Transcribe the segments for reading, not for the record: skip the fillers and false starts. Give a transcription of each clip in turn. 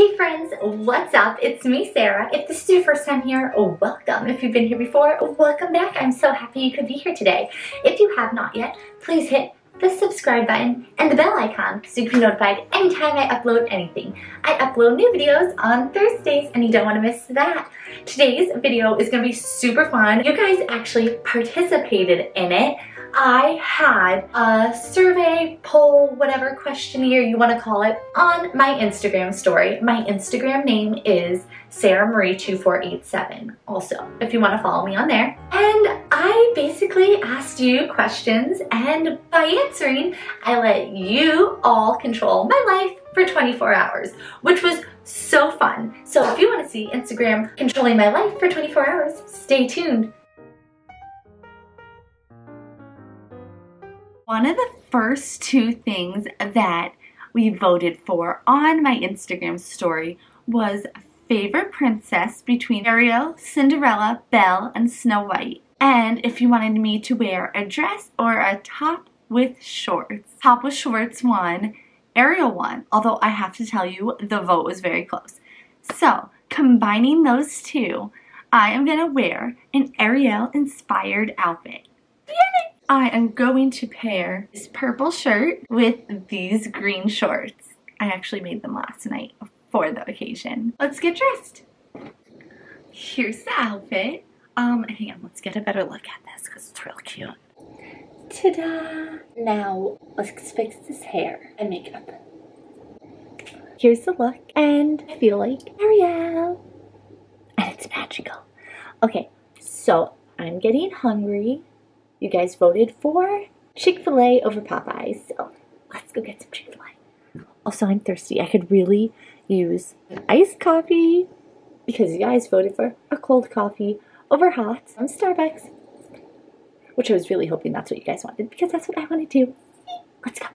Hey friends, what's up? It's me, Sarah. If this is your first time here, welcome. If you've been here before, welcome back. I'm so happy you could be here today. If you have not yet, please hit the subscribe button and the bell icon so you can be notified anytime I upload anything. I upload new videos on Thursdays and you don't want to miss that. Today's video is going to be super fun. You guys actually participated in it. I had a survey, poll, whatever questionnaire you want to call it on my Instagram story. My Instagram name is Saramarie2487 also, if you want to follow me on there. And I basically asked you questions, and by answering, I let you all control my life for 24 hours, which was so fun. So if you want to see Instagram controlling my life for 24 hours, stay tuned. One of the first two things that we voted for on my Instagram story was favorite princess between Ariel, Cinderella, Belle, and Snow White. And if you wanted me to wear a dress or a top with shorts. Top with shorts won, Ariel won, although I have to tell you the vote was very close. So combining those two, I am going to wear an Ariel inspired outfit. Yay! I am going to pair this purple shirt with these green shorts. I actually made them last night for the occasion. Let's get dressed. Here's the outfit. Hang on, let's get a better look at this because it's real cute. Ta-da! Now, let's fix this hair and makeup. Here's the look, and I feel like Ariel. And it's magical. Okay, so I'm getting hungry. You guys voted for Chick-fil-A over Popeyes, so let's go get some Chick-fil-A. Also, I'm thirsty. I could really use an iced coffee because you guys voted for a cold coffee over hot from Starbucks, which I was really hoping that's what you guys wanted because that's what I want to do. Let's go.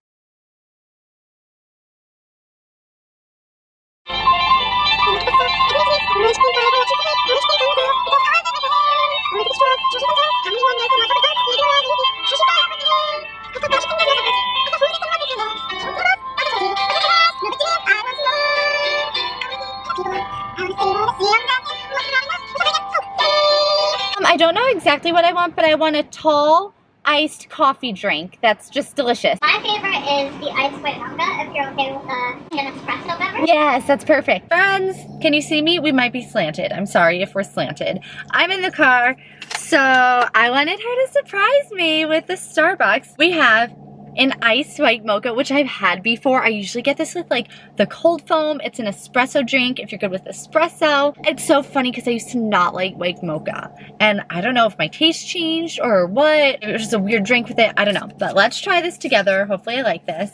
I don't know exactly what I want, but I want a tall iced coffee drink that's just delicious. My favorite is the iced white mocha, if you're okay with an espresso beverage. Yes, that's perfect. Friends, can you see me? We might be slanted. I'm sorry if we're slanted. I'm in the car, so I wanted her to surprise me with the Starbucks. We have an iced white mocha, which I've had before. I usually get this with like the cold foam. It's an espresso drink if you're good with espresso. It's so funny because I used to not like white mocha. And I don't know if my taste changed or what. It was just a weird drink with it. I don't know. But let's try this together. Hopefully I like this.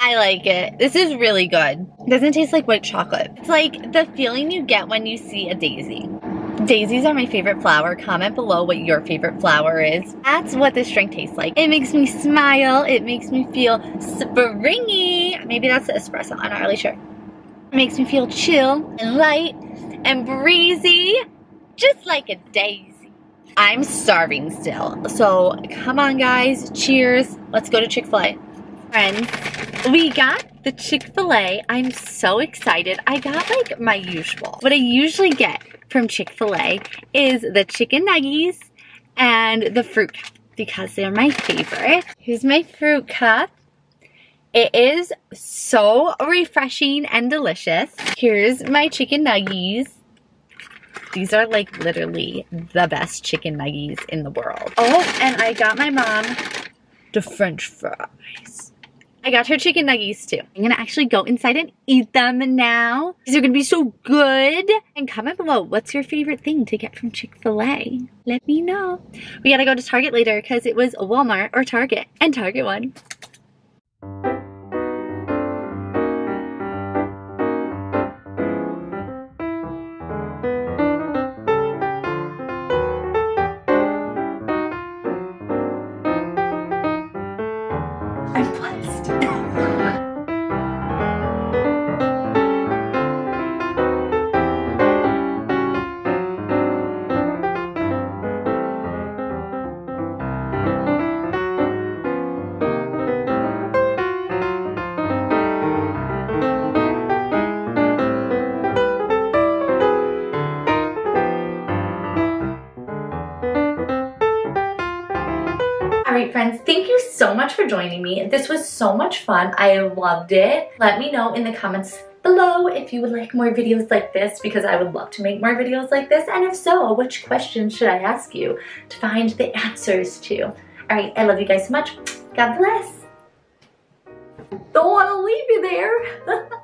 I like it. This is really good. It doesn't taste like white chocolate. It's like the feeling you get when you see a daisy. Daisies are my favorite flower. Comment below what your favorite flower is. That's what this drink tastes like. It makes me smile. It makes me feel springy. Maybe that's the espresso. I'm not really sure. It makes me feel chill and light and breezy, just like a daisy. I'm starving still. So come on, guys. Cheers. Let's go to Chick-fil-A. Friends, we got the Chick-fil-A. I'm so excited. I got like my usual. What I usually get from Chick-fil-A is the chicken nuggies and the fruit cup because they're my favorite. Here's my fruit cup. It is so refreshing and delicious. Here's my chicken nuggies. These are like literally the best chicken nuggies in the world. Oh, and I got my mom the French fries. I got her chicken nuggies too. I'm gonna actually go inside and eat them now. These are gonna be so good. And comment below, what's your favorite thing to get from Chick-fil-A? Let me know. We gotta go to Target later because it was Walmart or Target, and Target won. right, friends, thank you so much for joining me. This was so much fun. I loved it. Let me know in the comments below if you would like more videos like this, because I would love to make more videos like this. And if so, which questions should I ask you to find the answers to? All right, I love you guys so much. God bless. Don't want to leave you there.